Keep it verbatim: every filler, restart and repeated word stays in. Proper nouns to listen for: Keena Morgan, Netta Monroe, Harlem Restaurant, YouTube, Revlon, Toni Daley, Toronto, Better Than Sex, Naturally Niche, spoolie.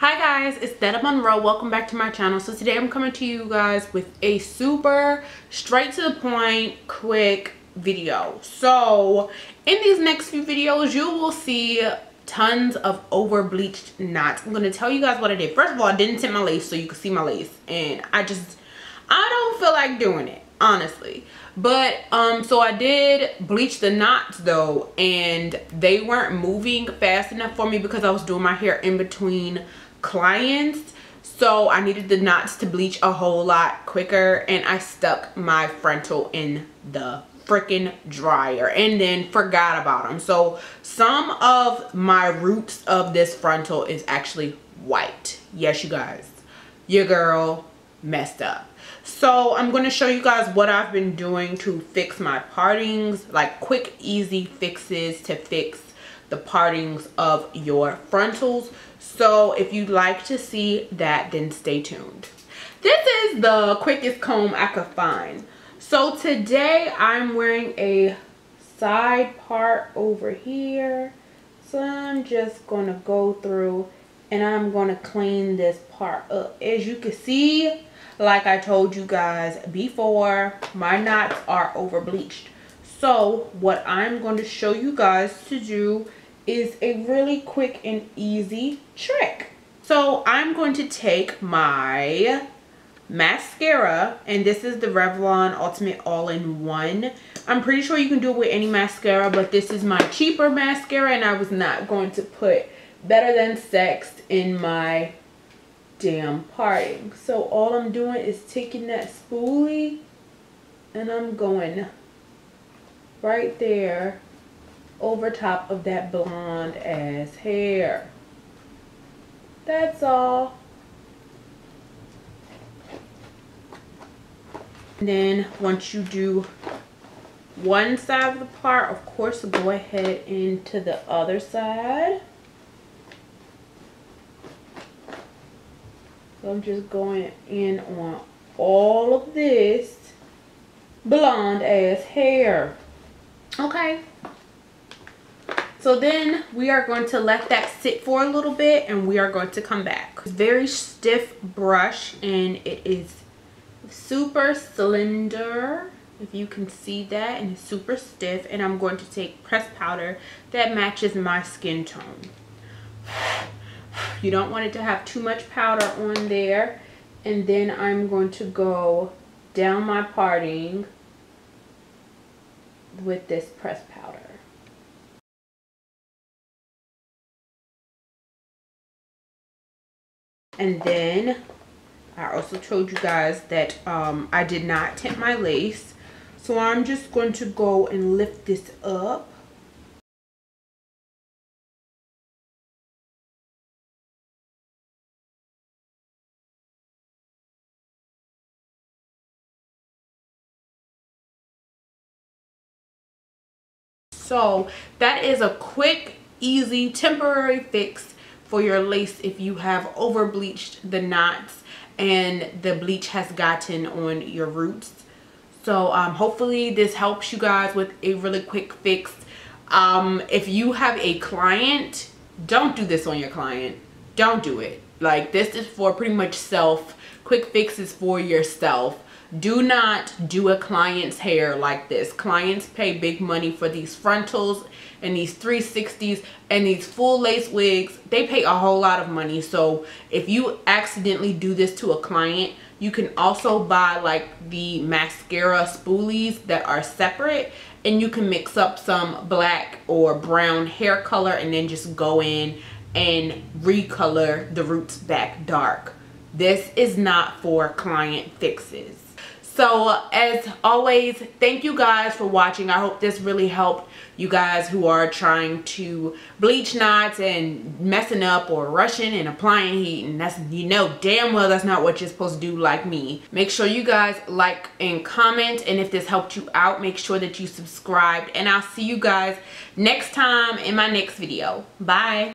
Hi guys, it's Netta Monroe. Welcome back to my channel. So today I'm coming to you guys with a super straight to the point quick video. So in these next few videos you will see tons of over bleached knots. I'm going to tell you guys what I did. First of all, I didn't tint my lace so you can see my lace, and I just I don't feel like doing it honestly. But um so I did bleach the knots though, and they weren't moving fast enough for me because I was doing my hair in between clients, so I needed the knots to bleach a whole lot quicker, and I stuck my frontal in the freaking dryer and then forgot about them. So some of my roots of this frontal is actually white. Yes, you guys, your girl messed up. So I'm going to show you guys what I've been doing to fix my partings, like quick easy fixes to fix the partings of your frontals. So if you'd like to see that, then stay tuned. This is the quickest comb I could find. So today I'm wearing a side part over here, so I'm just going to go through and I'm going to clean this part up. As you can see, like I told you guys before, my knots are over bleached. So what I'm going to show you guys to do is a really quick and easy trick. So I'm going to take my mascara, and this is the Revlon Ultimate All-in-One. I'm pretty sure you can do it with any mascara, but this is my cheaper mascara, and I was not going to put Better Than Sex in my damn parting. So all I'm doing is taking that spoolie and I'm going right there over top of that blonde ass hair. That's all. And then once you do one side of the part, of course go ahead into the other side. So I'm just going in on all of this blonde ass hair. Okay. So then we are going to let that sit for a little bit and we are going to come back. Very stiff brush, and it is super slender, if you can see that, and it's super stiff. And I'm going to take pressed powder that matches my skin tone. You don't want it to have too much powder on there. And then I'm going to go down my parting with this pressed powder. And then I also told you guys that um, I did not tint my lace. So I'm just going to go and lift this up. So that is a quick, easy, temporary fix for your lace if you have over bleached the knots and the bleach has gotten on your roots. So um, hopefully this helps you guys with a really quick fix. Um, if you have a client, don't do this on your client. Don't do it. Like, this is for pretty much self, quick fixes for yourself. Do not do a client's hair like this. Clients pay big money for these frontals and these three sixties and these full lace wigs. They pay a whole lot of money. So if you accidentally do this to a client, you can also buy like the mascara spoolies that are separate, and you can mix up some black or brown hair color and then just go in and recolor the roots back dark. This is not for client fixes. So as always, thank you guys for watching. I hope this really helped you guys who are trying to bleach knots and messing up or rushing and applying heat, and that's, you know damn well that's not what you're supposed to do, like me. Make sure you guys like and comment, and if this helped you out, make sure that you subscribed, and I'll see you guys next time in my next video. Bye.